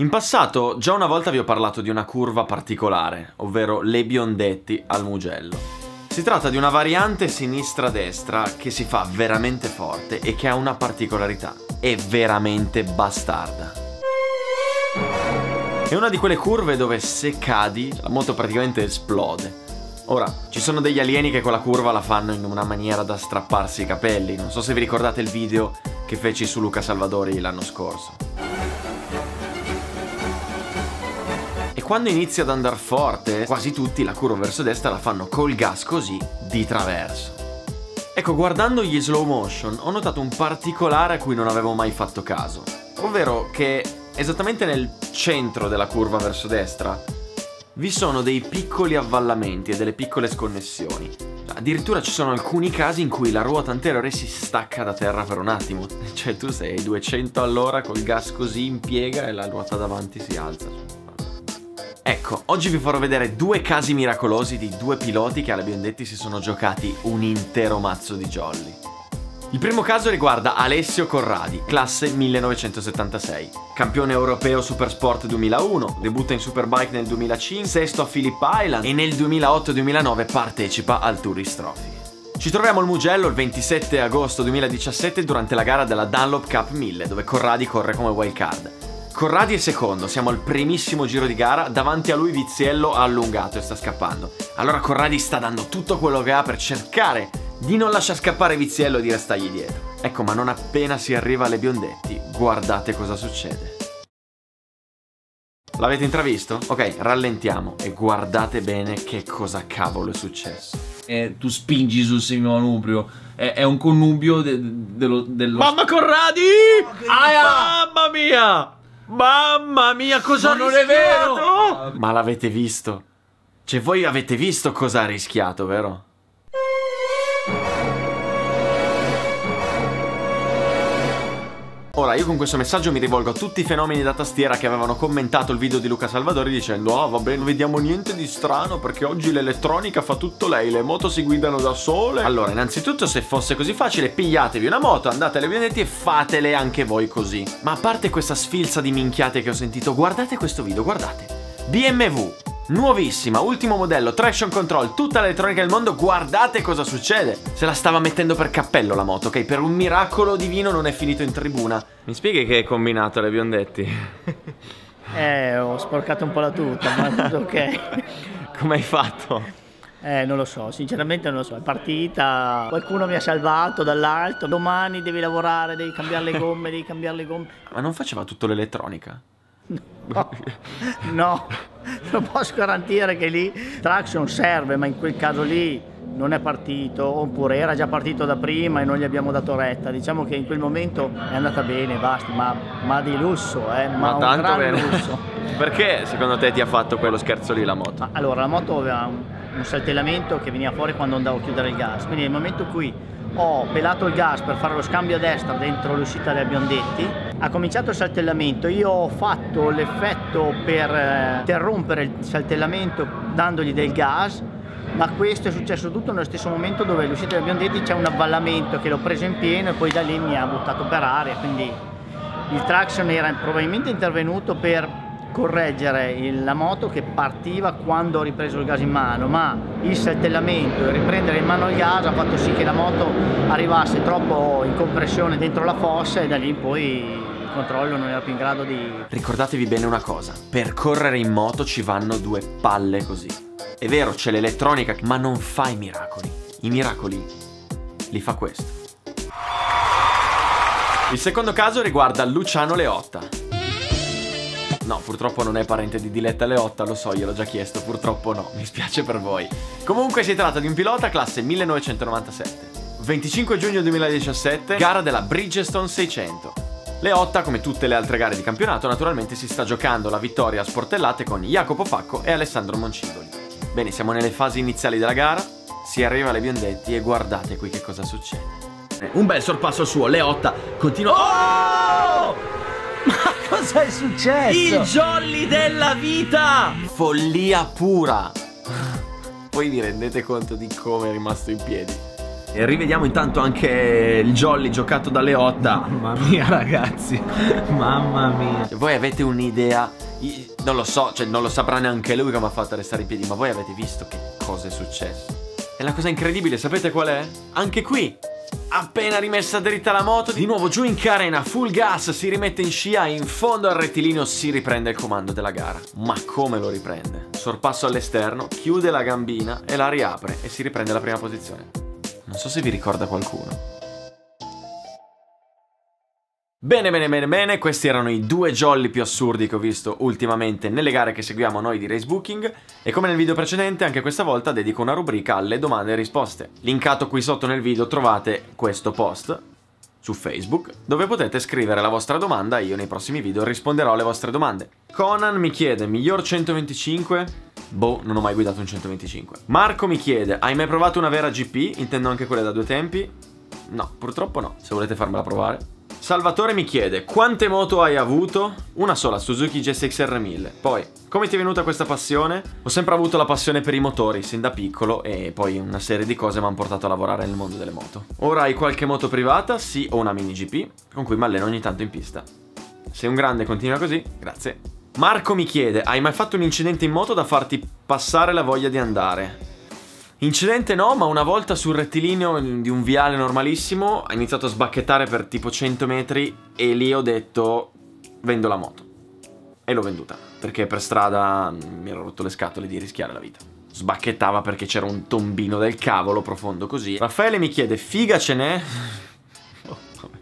In passato già una volta vi ho parlato di una curva particolare, ovvero le Biondetti al Mugello. Si tratta di una variante sinistra-destra che si fa veramente forte e che ha una particolarità, è veramente bastarda. È una di quelle curve dove se cadi la moto praticamente esplode. Ora, ci sono degli alieni che con la curva la fanno in una maniera da strapparsi i capelli, non so se vi ricordate il video che feci su Luca Salvadori l'anno scorso. Quando inizia ad andare forte, quasi tutti la curva verso destra la fanno col gas così, di traverso. Ecco, guardando gli slow motion ho notato un particolare a cui non avevo mai fatto caso, ovvero che esattamente nel centro della curva verso destra vi sono dei piccoli avvallamenti e delle piccole sconnessioni. Addirittura ci sono alcuni casi in cui la ruota anteriore si stacca da terra per un attimo, cioè tu sei ai 200 all'ora col gas così in piega e la ruota davanti si alza. Ecco, oggi vi farò vedere due casi miracolosi di due piloti che alla Biondetti si sono giocati un intero mazzo di jolly. Il primo caso riguarda Alessio Corradi, classe 1976, campione europeo Supersport 2001, debutta in Superbike nel 2005, sesto a Philip Island e nel 2008-2009 partecipa al Tourist Trophy. Ci troviamo al Mugello il 27 agosto 2017 durante la gara della Dunlop Cup 1000, dove Corradi corre come wildcard. Corradi è secondo, siamo al primissimo giro di gara, davanti a lui Viziello ha allungato e sta scappando. Allora Corradi sta dando tutto quello che ha per cercare di non lasciar scappare Viziello e di restargli dietro. Ecco, ma non appena si arriva alle Biondetti, guardate cosa succede. L'avete intravisto? Ok, rallentiamo e guardate bene che cosa cavolo è successo. Tu spingi sul semimanubrio, è un connubio dello... Mamma Corradi! Mamma mia! Mamma mia, cosa ha rischiato? Non è vero! Ma l'avete visto? Cioè, voi avete visto cosa ha rischiato, vero? Ora, io con questo messaggio mi rivolgo a tutti i fenomeni da tastiera che avevano commentato il video di Luca Salvadori dicendo: ah, vabbè, non vediamo niente di strano perché oggi l'elettronica fa tutto lei, le moto si guidano da sole. Allora, innanzitutto, se fosse così facile, pigliatevi una moto, andate alle Biondetti e fatele anche voi così. Ma a parte questa sfilza di minchiate che ho sentito, guardate questo video, guardate. BMW, nuovissima, ultimo modello, traction control, tutta l'elettronica del mondo, guardate cosa succede. Se la stava mettendo per cappello la moto, ok? Per un miracolo divino non è finito in tribuna. Mi spieghi che hai combinato alle Biondetti? Ho sporcato un po' la tuta, ma tutto ok. Come hai fatto? Non lo so, sinceramente non lo so, è partita, qualcuno mi ha salvato dall'alto, domani devi lavorare, devi cambiare le gomme, devi cambiare le gomme. Ma non faceva tutto l'elettronica? No, no, lo posso garantire che lì traction serve, ma in quel caso lì non è partito, oppure era già partito da prima e non gli abbiamo dato retta. Diciamo che in quel momento è andata bene, basta, ma di lusso, ma tanto un gran lusso. Perché secondo te ti ha fatto quello scherzo lì la moto? Allora, la moto aveva un saltellamento che veniva fuori quando andavo a chiudere il gas, quindi nel momento in cui ho pelato il gas per fare lo scambio a destra dentro l'uscita delle Biondetti, ha cominciato il saltellamento, io ho fatto l'effetto per interrompere il saltellamento dandogli del gas, ma questo è successo tutto nello stesso momento dove l'uscita delle Biondetti c'è un avvallamento che l'ho preso in pieno e poi da lì mi ha buttato per aria, quindi il traction era probabilmente intervenuto per correggere la moto che partiva quando ho ripreso il gas in mano, ma il saltellamento e riprendere in mano il gas ha fatto sì che la moto arrivasse troppo in compressione dentro la fossa e da lì in poi il controllo non era più in grado di... Ricordatevi bene una cosa, per correre in moto ci vanno due palle così. È vero, c'è l'elettronica, ma non fa i miracoli. I miracoli li fa questo. Il secondo caso riguarda Luciano Leotta. No, purtroppo non è parente di Diletta Leotta, lo so, gliel'ho già chiesto, purtroppo no, mi spiace per voi. Comunque si tratta di un pilota classe 1997. 25 giugno 2017, gara della Bridgestone 600. Leotta, come tutte le altre gare di campionato, naturalmente si sta giocando la vittoria a sportellate con Jacopo Facco e Alessandro Moncivoli. Bene, siamo nelle fasi iniziali della gara, si arriva alle Biondetti e guardate qui che cosa succede. Un bel sorpasso suo, Leotta continua... Oh! Ma cosa è successo? Il jolly della vita! Follia pura! Poi vi rendete conto di come è rimasto in piedi? E rivediamo intanto anche il jolly giocato da Leotta. Mamma mia ragazzi, mamma mia. Voi avete un'idea, non lo so, cioè non lo saprà neanche lui che mi ha fatto restare in piedi, ma voi avete visto che cosa è successo? E la cosa incredibile, sapete qual è? Anche qui, appena rimessa dritta la moto, di nuovo giù in carena, full gas, si rimette in scia, in fondo al rettilineo si riprende il comando della gara. Ma come lo riprende? Sorpasso all'esterno, chiude la gambina e la riapre e si riprende la prima posizione. Non so se vi ricorda qualcuno. Bene, bene, bene, bene, questi erano i due jolly più assurdi che ho visto ultimamente nelle gare che seguiamo noi di Racebooking, e come nel video precedente anche questa volta dedico una rubrica alle domande e risposte. Linkato qui sotto nel video trovate questo post su Facebook dove potete scrivere la vostra domanda e io nei prossimi video risponderò alle vostre domande. Conan mi chiede: miglior 125? Boh, non ho mai guidato un 125. Marco mi chiede: hai mai provato una vera GP? Intendo anche quelle da due tempi? No, purtroppo no, se volete farmela provare. Salvatore mi chiede: quante moto hai avuto? Una sola, Suzuki GSX-R1000. Poi, come ti è venuta questa passione? Ho sempre avuto la passione per i motori, sin da piccolo, e poi una serie di cose mi hanno portato a lavorare nel mondo delle moto. Ora hai qualche moto privata? Sì, ho una mini GP, con cui mi alleno ogni tanto in pista. Sei un grande, continua così, grazie. Marco mi chiede: hai mai fatto un incidente in moto da farti passare la voglia di andare? Incidente no, ma una volta sul rettilineo di un viale normalissimo ha iniziato a sbacchettare per tipo 100 metri e lì ho detto vendo la moto. E l'ho venduta, perché per strada mi ero rotto le scatole di rischiare la vita. Sbacchettava perché c'era un tombino del cavolo profondo così. Raffaele mi chiede: figa ce n'è? Oh, vabbè.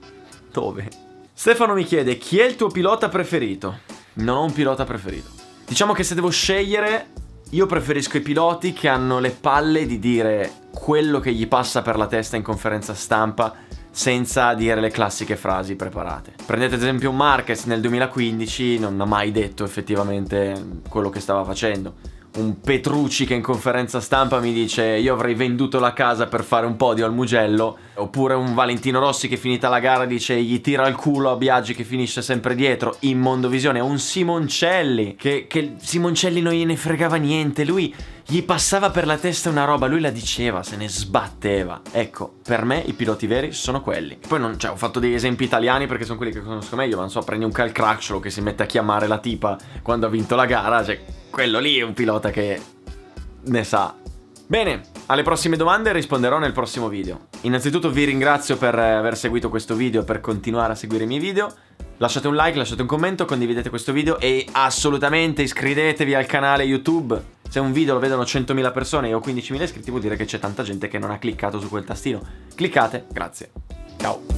Dove? Stefano mi chiede: chi è il tuo pilota preferito? Non ho un pilota preferito. Diciamo che se devo scegliere, io preferisco i piloti che hanno le palle di dire quello che gli passa per la testa in conferenza stampa senza dire le classiche frasi preparate. Prendete ad esempio Marquez nel 2015, non ha mai detto effettivamente quello che stava facendo. Un Petrucci che in conferenza stampa mi dice: io avrei venduto la casa per fare un podio al Mugello. Oppure un Valentino Rossi che finita la gara dice: gli tira il culo a Biaggi che finisce sempre dietro, in mondovisione. Un Simoncelli che Simoncelli non gliene fregava niente, lui gli passava per la testa una roba, lui la diceva, se ne sbatteva. Ecco, per me i piloti veri sono quelli. Poi non, cioè, ho fatto degli esempi italiani perché sono quelli che conosco meglio, ma non so, prendi un Crutchlow che si mette a chiamare la tipa quando ha vinto la gara, cioè quello lì è un pilota che ne sa. Bene, alle prossime domande risponderò nel prossimo video. Innanzitutto vi ringrazio per aver seguito questo video, per continuare a seguire i miei video. Lasciate un like, lasciate un commento, condividete questo video e assolutamente iscrivetevi al canale YouTube. Se un video lo vedono 100.000 persone e ho 15.000 iscritti, vuol dire che c'è tanta gente che non ha cliccato su quel tastino. Cliccate, grazie. Ciao.